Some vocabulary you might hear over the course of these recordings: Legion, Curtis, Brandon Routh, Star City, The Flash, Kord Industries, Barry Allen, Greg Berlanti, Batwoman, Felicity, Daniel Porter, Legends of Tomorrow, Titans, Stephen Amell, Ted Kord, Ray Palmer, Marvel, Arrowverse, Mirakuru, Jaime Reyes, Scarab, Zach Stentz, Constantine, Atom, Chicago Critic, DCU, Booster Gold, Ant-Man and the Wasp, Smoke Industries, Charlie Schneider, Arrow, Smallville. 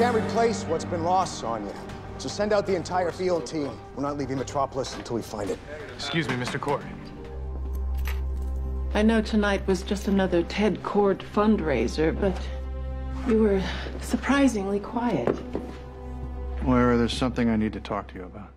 can't replace what's been lost, Sonya. So send out the entire field team. We're not leaving Metropolis until we find it. Excuse me, Mr. Kord. I know tonight was just another Ted Kord fundraiser, but you were surprisingly quiet. Moira, there's something I need to talk to you about.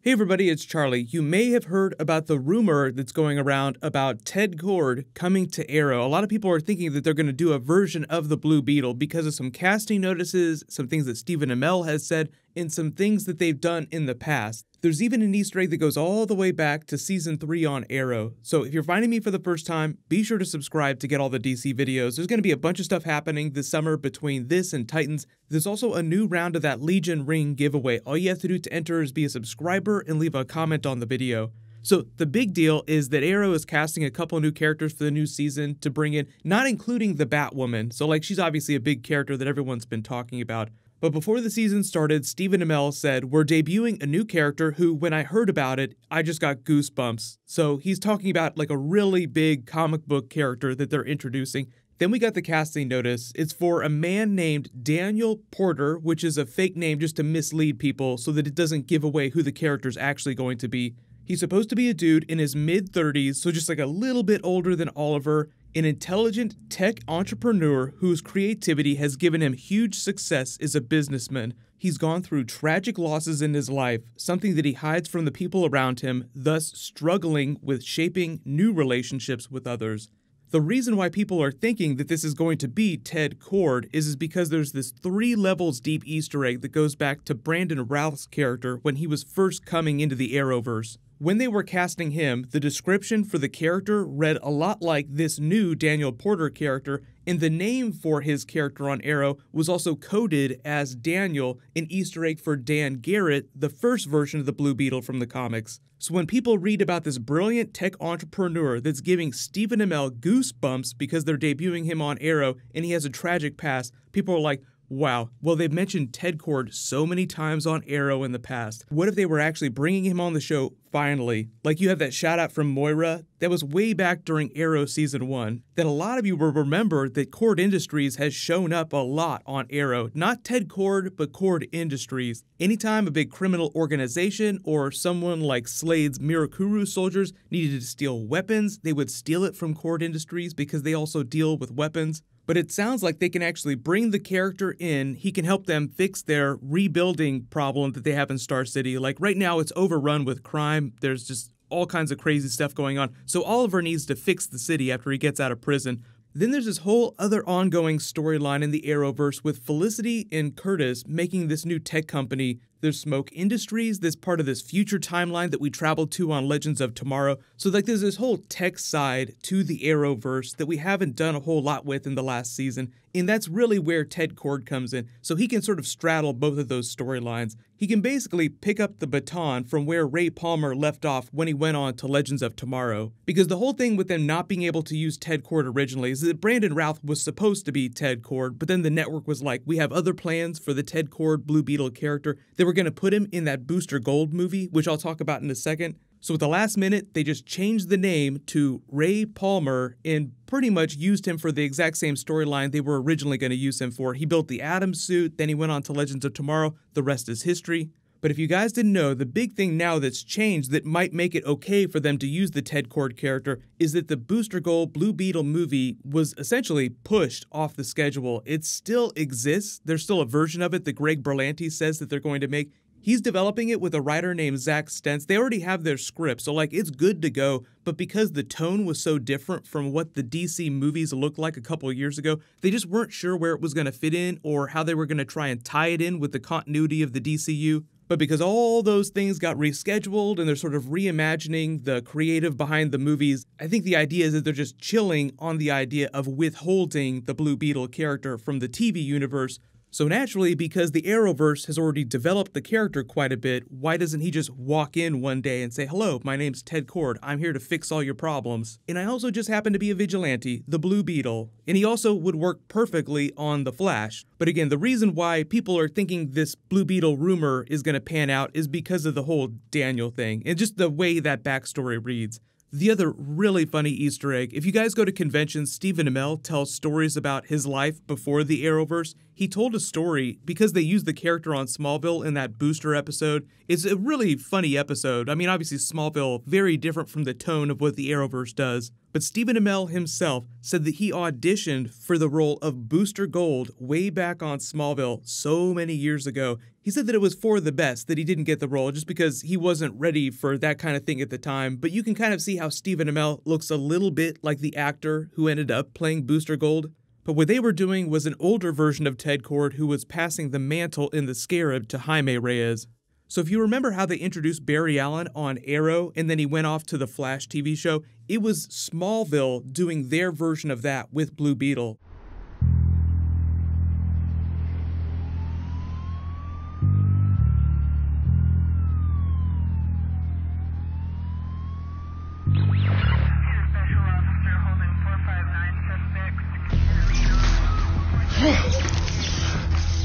Hey everybody, it's Charlie. You may have heard about the rumor that's going around about Ted Kord coming to Arrow. A lot of people are thinking that they're going to do a version of the Blue Beetle because of some casting notices, some things that Stephen Amell has said, and some things that they've done in the past. There's even an Easter egg that goes all the way back to Season 3 on Arrow. So if you're finding me for the first time, be sure to subscribe to get all the DC videos. There's going to be a bunch of stuff happening this summer between this and Titans. There's also a new round of that Legion ring giveaway. All you have to do to enter is be a subscriber and leave a comment on the video. So the big deal is that Arrow is casting a couple new characters for the new season to bring in, not including the Batwoman. So like, she's obviously a big character that everyone's been talking about. But before the season started, Stephen Amell said, "We're debuting a new character who, when I heard about it, I just got goosebumps." So he's talking about like a really big comic book character that they're introducing. Then we got the casting notice. It's for a man named Daniel Porter, which is a fake name just to mislead people so that it doesn't give away who the character's actually going to be. He's supposed to be a dude in his mid-30s, so just like a little bit older than Oliver. An intelligent tech entrepreneur whose creativity has given him huge success as a businessman. He's gone through tragic losses in his life, something that he hides from the people around him, thus struggling with shaping new relationships with others. The reason why people are thinking that this is going to be Ted Kord is because there's this 3 levels deep Easter egg that goes back to Brandon Routh's character when he was first coming into the Arrowverse. When they were casting him, the description for the character read a lot like this new Daniel Porter character, and the name for his character on Arrow was also coded as Daniel, an Easter egg for Dan Garrett, the first version of the Blue Beetle from the comics. So when people read about this brilliant tech entrepreneur that's giving Stephen Amell goosebumps because they're debuting him on Arrow and he has a tragic past, people are like, wow, well, they've mentioned Ted Kord so many times on Arrow in the past. What if they were actually bringing him on the show finally? Like, you have that shout out from Moira that was way back during Arrow Season 1 that a lot of you will remember that Kord Industries has shown up a lot on Arrow. Not Ted Kord, but Kord Industries. Anytime a big criminal organization or someone like Slade's Mirakuru soldiers needed to steal weapons, they would steal it from Kord Industries because they also deal with weapons. But it sounds like they can actually bring the character in. He can help them fix their rebuilding problem that they have in Star City. Like right now, it's overrun with crime. There's just all kinds of crazy stuff going on. So Oliver needs to fix the city after he gets out of prison. Then there's this whole other ongoing storyline in the Arrowverse with Felicity and Curtis making this new tech company. There's Smoke Industries, this part of this future timeline that we traveled to on Legends of Tomorrow. So like, there's this whole tech side to the Arrowverse that we haven't done a whole lot with in the last season, and that's really where Ted Kord comes in. So he can sort of straddle both of those storylines. He can basically pick up the baton from where Ray Palmer left off when he went on to Legends of Tomorrow. Because the whole thing with them not being able to use Ted Kord originally is that Brandon Routh was supposed to be Ted Kord, but then the network was like, we have other plans for the Ted Kord Blue Beetle character. They were going to put him in that Booster Gold movie, which I'll talk about in a second. So at the last minute, they just changed the name to Ray Palmer and pretty much used him for the exact same storyline they were originally going to use him for. He built the Atom suit, then he went on to Legends of Tomorrow. The rest is history. But if you guys didn't know, the big thing now that's changed that might make it okay for them to use the Ted Kord character is that the Booster Gold Blue Beetle movie was essentially pushed off the schedule. It still exists. There's still a version of it that Greg Berlanti says that they're going to make. He's developing it with a writer named Zach Stentz. They already have their script, so like, it's good to go. But because the tone was so different from what the DC movies looked like a couple of years ago, they just weren't sure where it was going to fit in or how they were going to try and tie it in with the continuity of the DCU. But because all those things got rescheduled and they're sort of reimagining the creative behind the movies, I think the idea is that they're just chilling on the idea of withholding the Blue Beetle character from the TV universe. So naturally, because the Arrowverse has already developed the character quite a bit, why doesn't he just walk in one day and say, "Hello, my name's Ted Kord, I'm here to fix all your problems, and I also just happen to be a vigilante, the Blue Beetle." And he also would work perfectly on The Flash. But again, the reason why people are thinking this Blue Beetle rumor is going to pan out is because of the whole Daniel thing, and just the way that backstory reads. The other really funny Easter egg, if you guys go to conventions, Stephen Amell tells stories about his life before the Arrowverse. He told a story because they used the character on Smallville in that Booster episode. It's a really funny episode. I mean, obviously Smallville, very different from the tone of what the Arrowverse does. But Stephen Amell himself said that he auditioned for the role of Booster Gold way back on Smallville so many years ago. He said that it was for the best that he didn't get the role just because he wasn't ready for that kind of thing at the time. But you can kind of see how Stephen Amell looks a little bit like the actor who ended up playing Booster Gold. But what they were doing was an older version of Ted Kord who was passing the mantle in the Scarab to Jaime Reyes. So if you remember how they introduced Barry Allen on Arrow and then he went off to the Flash TV show, it was Smallville doing their version of that with Blue Beetle.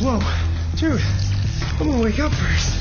Whoa, dude, I'm gonna wake up first.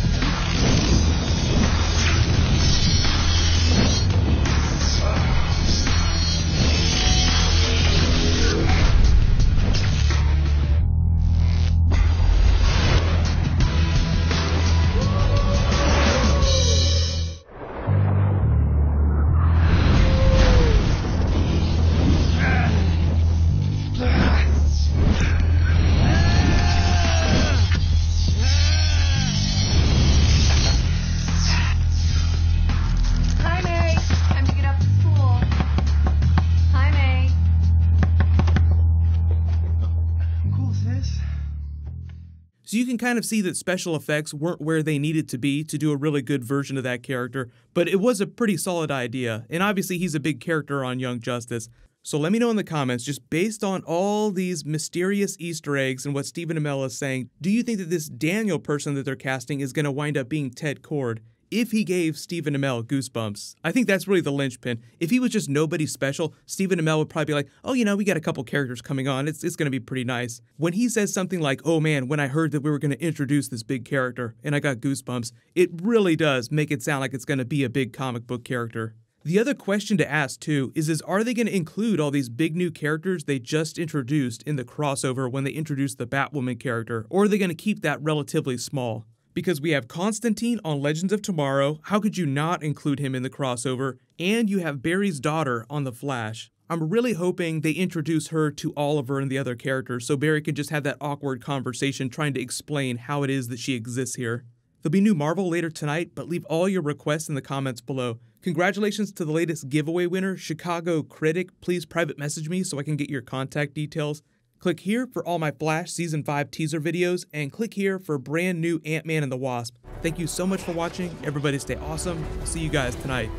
So you can kind of see that special effects weren't where they needed to be to do a really good version of that character, but it was a pretty solid idea, and obviously he's a big character on Young Justice. So let me know in the comments, just based on all these mysterious Easter eggs and what Stephen Amell is saying, do you think that this Daniel person that they're casting is going to wind up being Ted Kord? If he gave Stephen Amell goosebumps. I think that's really the linchpin. If he was just nobody special, Stephen Amell would probably be like, oh, you know, we got a couple characters coming on. It's going to be pretty nice. When he says something like, oh man, when I heard that we were going to introduce this big character and I got goosebumps, it really does make it sound like it's going to be a big comic book character. The other question to ask too is are they going to include all these big new characters they just introduced in the crossover when they introduced the Batwoman character, or are they going to keep that relatively small? Because we have Constantine on Legends of Tomorrow, how could you not include him in the crossover? And you have Barry's daughter on The Flash. I'm really hoping they introduce her to Oliver and the other characters so Barry can just have that awkward conversation trying to explain how it is that she exists here. There'll be new Marvel later tonight, but leave all your requests in the comments below. Congratulations to the latest giveaway winner, Chicago Critic. Please private message me so I can get your contact details. Click here for all my Flash Season 5 teaser videos, and click here for brand new Ant-Man and the Wasp. Thank you so much for watching. Everybody stay awesome. I'll see you guys tonight.